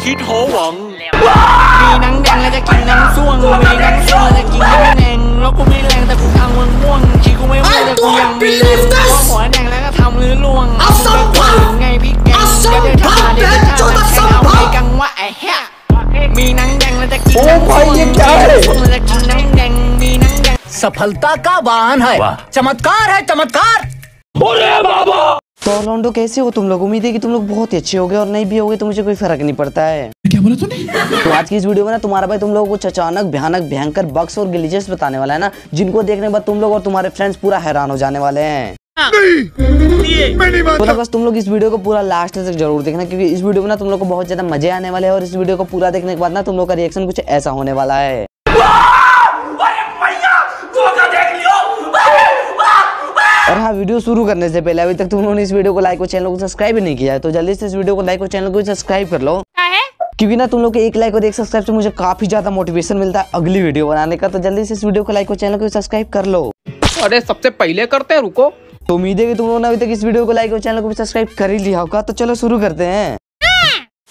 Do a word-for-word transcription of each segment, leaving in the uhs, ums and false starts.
คิดโหหวังมีนังแดงแล้วจะกินนังส่วงมีนังส่วงแล้วจะกินนังแดงแล้วกูไม่แรงแต่กูทำมันม่วงคิดกูไม่ว่าแต่กูยังมีแรงว่าหัวแดงแล้วก็ทำลื้อล่วงไงพี่แกงจะได้ทำเดี๋ยวจะทำแล้วแค่เอาไปกังว่าไอ้แฮะมีนังแดงแล้วจะกินนังส่วงมีนังส่วงแล้วจะกินนังแดงมีนังแดงसफलता का वाहन है चमत्कार है चमत्कार बाबा। तो लौंडो कैसे हो तुम लोग, उम्मीद है कि तुम लोग बहुत ही अच्छे होगे और नहीं भी होगे तो मुझे कोई फर्क नहीं पड़ता है। क्या बोला तूने? तो आज की इस वीडियो में ना तुम्हारा भाई तुम लोगों को कुछ अचानक भयानक भयंकर बग्स और ग्लिचेस बताने वाला है ना, जिनको देखने के बाद तुम लोग और तुम्हारे फ्रेंड्स पूरा हैरान हो जाने वाले हैं। नहीं, मैं नहीं मानता। तो बस तुम लोग इस वीडियो को पूरा लास्ट तक जरूर देखना क्योंकि इस वीडियो में ना तुम लोग को बहुत ज्यादा मजे आने वाले हैं और इस वीडियो को पूरा देखने के बाद ना तुम लोग का रिएक्शन कुछ ऐसा होने वाला है। और हाँ, वीडियो शुरू करने से पहले अभी तक तुम लोगों ने इस वीडियो को लाइक और चैनल को सब्सक्राइब नहीं किया है तो जल्दी से इस वीडियो को लाइक और चैनल को सब्सक्राइब कर लो, क्योंकि ना तुम लोग के एक लाइक और एक सब्सक्राइब से मुझे काफी ज्यादा मोटिवेशन मिलता है अगली वीडियो बनाने का। तो जल्दी से इस वीडियो को लाइक और चैनल को सब्सक्राइब कर लो। अरे सबसे पहले करते हैं, रुको। तो उम्मीद है कि तुम लोगों ने अभी तक इस वीडियो को लाइक और चैनल को सब्सक्राइब कर ही लिया होगा। तो चलो शुरू करते हैं।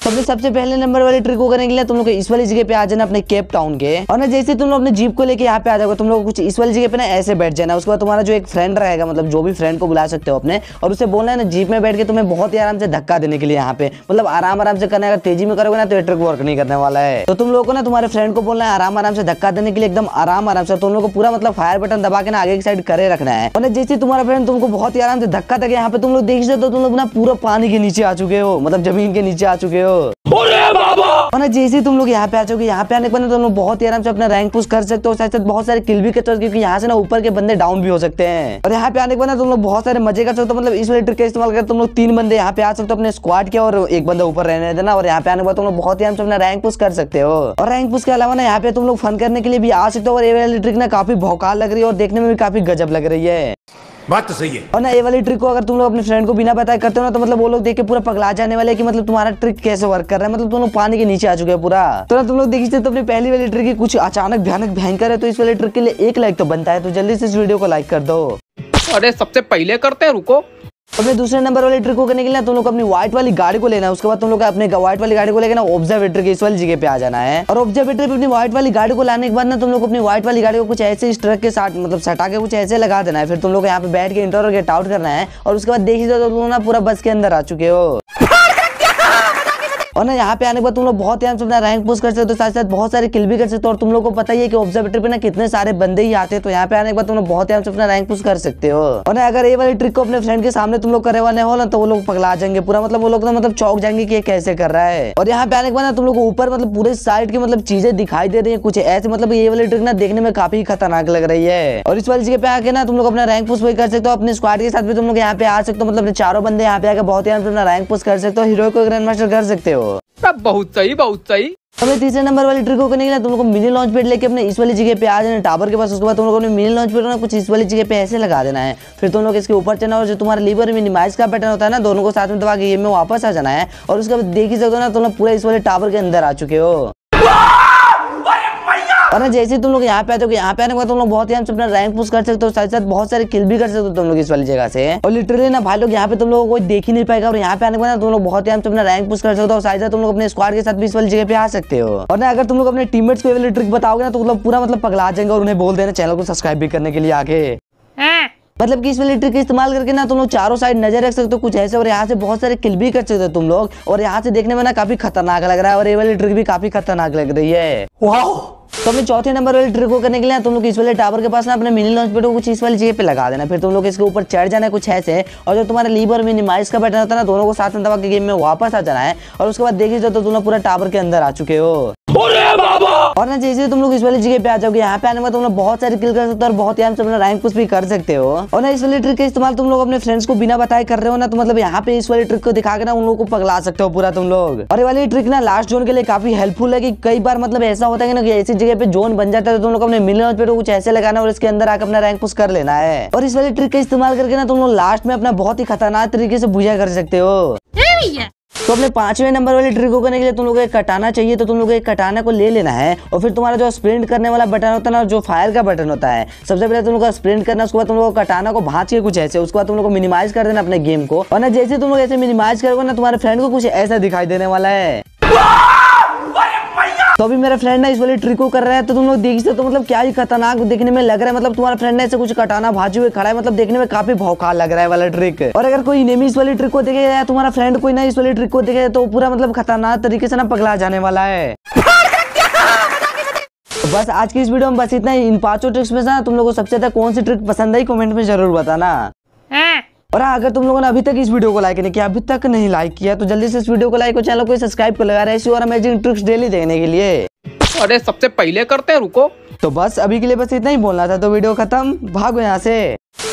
सबसे सबसे पहले नंबर वाले ट्रिक को करने के लिए तुम लोग इस वाली जगह पे आ जाना अपने केप टाउन के, और ना जैसे तुम लोग अपने जीप को लेके यहाँ पे आ जाओगे तुम लोग कुछ इस वाली जगह पे ना ऐसे बैठ जाना। उसके बाद तुम्हारा जो एक फ्रेंड रहेगा, मतलब जो भी फ्रेंड को बुला सकते हो अपने, और उसे बोलना है ना जीप में बैठ के तुम्हें बहुत ही आराम से धक्का देने के लिए यहाँ पे, मतलब आराम आराम से करना है। अगर तेजी में करोगे ना तो ये ट्रिक वर्क नहीं करने वाला है। तो तुम लोग को ना तुम्हारे फ्रेंड को बोलना है आराम आराम से धक्का देने के लिए, एकदम आराम आराम से। तुम लोग को पूरा मतलब फायर बटन दबा के ना आगे की साइड करे रखना है, और जैसे तुम्हारा फ्रेंड तुमको बहुत ही आराम से धक्का देगा यहाँ पे तुम लोग देख सकते हो तुम लोग ना पूरा पानी के नीचे आ चुके हो, मतलब जमीन के नीचे आ चुके हो। अरे बाबा! और ना जैसे तुम लोग यहाँ पे आ जाओगे यहाँ पे आने के बाद तुम लोग बहुत ही आराम से अपना रैंक पुश कर सकते हो, साथ साथ बहुत सारे किल भी कर सकते हो क्योंकि यहाँ से ना ऊपर के बंदे डाउन भी हो सकते हैं। और यहाँ पे आने के बाद ना तुम लोग बहुत सारे मजे कर सकते हो, मतलब इस वाले ट्रिक का इस्तेमाल कर तुम लोग तीन बंदे यहाँ पे आ सकते हो अपने स्क्वाड के और एक बंदा ऊपर रहने देना, और यहाँ पे आने के बाद तुम लोग बहुत ही आराम से अपना रैंक पुश कर सकते हो। और रैंक पुश के अलावा ना यहाँ पे तुम लोग फन करने के लिए भी आ सकते हो, और ये वाली ट्रिक ना काफी भौकाल लग रही है और देखने में भी काफी गजब लग रही है। बात तो सही है। और ना ये वाली ट्रिक को अगर तुम लोग अपने फ्रेंड को बिना बताए करते हो ना तो मतलब वो लोग देख के पूरा पगला जाने वाले कि मतलब तुम्हारा ट्रिक कैसे वर्क कर रहा है, मतलब तुम लोग पानी के नीचे आ चुके हो पूरा। तो ना तुम लोग देखते तो अपनी पहली वाली ट्रिक कुछ अचानक भयानक भयंकर है, तो इस वाली ट्रिक के लिए एक लाइक तो बनता है। तो जल्दी से इस वीडियो को लाइक कर दो। अरे सबसे पहले करते हैं, रुको। अपने दूसरे नंबर वाले ट्रिक को करने के लिए तुम लोग अपनी व्हाइट वाली गाड़ी को लेना है, उसके बाद तुम लोग अपने व्हाइट वाली गाड़ी को लेकर ना ऑब्जर्वेटरी के इस वाली जगह पे आ जाना है, और ऑब्जर्वेटरी पे अपनी व्हाइट वाली गाड़ी को लाने के बाद ना तुम लोग अपनी व्हाइट वाली गाड़ी को कुछ ऐसे इस ट्रक के साथ मतलब सटा के कुछ ऐसे लगा देना है। फिर तुम लोग यहाँ पे बैठ के इंटर और गेट आउट करना है, और उसके बाद देखिए तुम लोग ना पूरा बस के अंदर आ चुके हो। और ना यहाँ पे आने के बाद तुम लोग बहुत आराम से अपना रैंक पुश कर सकते हो, तो साथ साथ बहुत सारे किल भी कर सकते हो। और तुम लोग को पता ही है कि ऑब्जर्वेटरी पे ना कितने सारे बंदे ही आते हैं, तो यहाँ पे आने के बाद तुम लोग बहुत आराम से अपना रैंक पुश कर सकते हो। और ना अगर ये वाली ट्रिक को अपने फ्रेंड के सामने तुम लोग करवाने हो ना तो वो लोग पगला जाएंगे पूरा, मतलब वो लोग ना मतलब चौंक जाएंगे कि ये कैसे कर रहा है। और यहाँ पे आने के बाद ना तुम लोग को ऊपर मतलब पूरे साइड की मतलब चीजें दिखाई दे रही है कुछ ऐसे, मतलब ये वाली ट्रिक ना देखने में काफी खतरनाक लग रही है। और इस वाली जगह पे आके ना तुम लोग अपना रैंक पुश वही कर सकते हो, अपने स्क्वाड के साथ भी तुम लोग यहाँ पे आ सकते हो, मतलब चारों बंदे यहाँ पे आकर बहुत आराम से अपना रैंक पुश कर सकते हो, हीरो को ग्रैंड मास्टर कर सकते हो। बहुत सही बहुत सही। हमें तीसरे नंबर वाली ट्रिक को करने के लिए तुम लोग मिनी लॉन्च पैड लेके अपने इस वाली जगह पे आ जाना टावर के पास, उसके बाद तुम लोगों ने मिनी लॉन्च पैड ना कुछ इस वाली जगह पे ऐसे लगा देना है। फिर तुम लोग इसके ऊपर चढ़ना और जो तुम्हारा लीवर मिनिमाइज का बटन होता है ना दोनों को साथ में दबा के गेम में वापस आ जाना है, और उसके बाद देख ही सकते हो ना तुम लोग पूरा इस वाले टावर के अंदर आ चुके हो। और ना जैसे तुम लोग यहाँ पे आते हो यहाँ पे आने के बाद तुम लोग बहुत ही आराम से अपना रैंक पुश कर सकते हो, साथ साथ बहुत सारे किल भी कर सकते हो तुम लोग इस वाली जगह से। और लिटरली ना भाई लोग यहाँ पे तुम लोगों को कोई देख ही नहीं पाएगा, और यहाँ पे आने के बाद तुम लोग बहुत ही आराम से अपना रैंक पुश कर सकते हो, साथ साथ तुम लोग अपने स्क्वाड के साथ भी इस वाली जगह पे आ सकते हो। और ना अगर तुम लोग अपने टीममेट्स को वाली ट्रिक बताओगे ना तो मतलब पूरा मतलब पगला जाएंगे, और उन्हें बोल देना चैनल को सब्सक्राइब भी करने के लिए आगे, मतलब कि इस वाली ट्रिक इस्तेमाल करके ना तुम लोग चारों साइड नजर रख सकते हो कुछ ऐसे, और यहाँ से बहुत सारे किल भी कर सकते हो तुम लोग। और यहाँ से देखने में ना काफी खतरनाक लग रहा है, और ये वाली ट्रिक भी काफी खतरनाक लग रही है। वाओ! तो अपने चौथे नंबर वाले ट्रिक को करने के लिए तुम लोग इस वाले टावर के पास ना अपने मिनी लॉन्च पैड को कुछ इस वाली जगह पे लगा देना, फिर तुम लोग इसके ऊपर चढ़ जाना कुछ ऐसे, और जो तुम्हारा लीवर मिनिमाइज का बटन होता है ना दोनों को साथ में दबा के गेम में वापस आ जाना है, और उसके बाद देखिए तो तुम लोग पूरा टावर के अंदर आ चुके हो। और ना जैसे तुम लोग इस वाली जगह पे आ जाओगे यहाँ पे आने में तुम लोग बहुत सारे किल कर सकते हो, और बहुत ही आराम से अपना रैंक पुश भी कर सकते हो। और ना इस वाली ट्रिक का इस्तेमाल तुम लोग अपने फ्रेंड्स को बिना बताए कर रहे हो ना तो मतलब यहाँ पे इस वाली ट्रिक को दिखा के ना उन लोगों को पगला सकते हो पूरा तुम लोग। और ये वाली ट्रिक ना लास्ट जोन के लिए काफी हेल्पफुल है कि कई बार मतलब ऐसा होता है ना कि ऐसी जगह पे जोन बन जाता है तो तुम लोग अपने मिनी लॉन्च पैड को कुछ ऐसे लगाना और इसके अंदर आकर अपना रैंक पुश कर लेना है। और इस वाली ट्रिक का इस्तेमाल करके ना तुम लोग लास्ट में अपना बहुत ही खतरनाक तरीके से भुजिया कर सकते हो। तो अपने पांचवें नंबर वाले ट्रिक को करने के लिए तुम लोग एक कटाना चाहिए, तो तुम लोग एक कटाना को ले लेना है, और फिर तुम्हारा जो स्प्रिंट करने वाला बटन होता है ना जो फायर का बटन होता है सबसे पहले तुम लोग स्प्रिंट करना, उसके बाद तुम लोग कटाना को भांज के कुछ ऐसे, उसके बाद तुम लोग मिनिमाइज कर देना अपने गेम को। और ना जैसे तुम लोग ऐसे मिनिमाइज करोगे ना तुम्हारे फ्रेंड को कुछ ऐसा दिखाई देने वाला है। तो अभी मेरा फ्रेंड ना इस वाली ट्रिक को कर रहा है, तो तुम लोग देख सकते हो मतलब क्या ही खतरनाक देखने में लग रहा है। मतलब तुम्हारा फ्रेंड ना इसे कुछ कटाना भाजे हुए खड़ा है, मतलब देखने में काफी भौकाल लग रहा है वाला ट्रिक। और अगर कोई इनेमी इस वाली ट्रिक को देखे या तुम्हारा फ्रेंड कोई ना इस वाली ट्रिक को देखे तो पूरा मतलब खतरनाक तरीके से ना पगला जाने वाला है। बस आज की इस वीडियो में बस इतना ही। इन पांचों ट्रिक्स में से तुम लोगों को सबसे ज्यादा कौन सी ट्रिक पसंद आई कमेंट में जरूर बताना। और अगर तुम लोगों ने अभी तक इस वीडियो को लाइक नहीं किया, अभी तक नहीं लाइक किया, तो जल्दी से इस वीडियो को लाइक और चैनल को सब्सक्राइब कर लगा रहे ऐसी और अमेजिंग ट्रिक्स डेली देखने के लिए। अरे सबसे पहले करते हैं, रुको। तो बस अभी के लिए बस इतना ही बोलना था, तो वीडियो खत्म, भागो यहाँ से।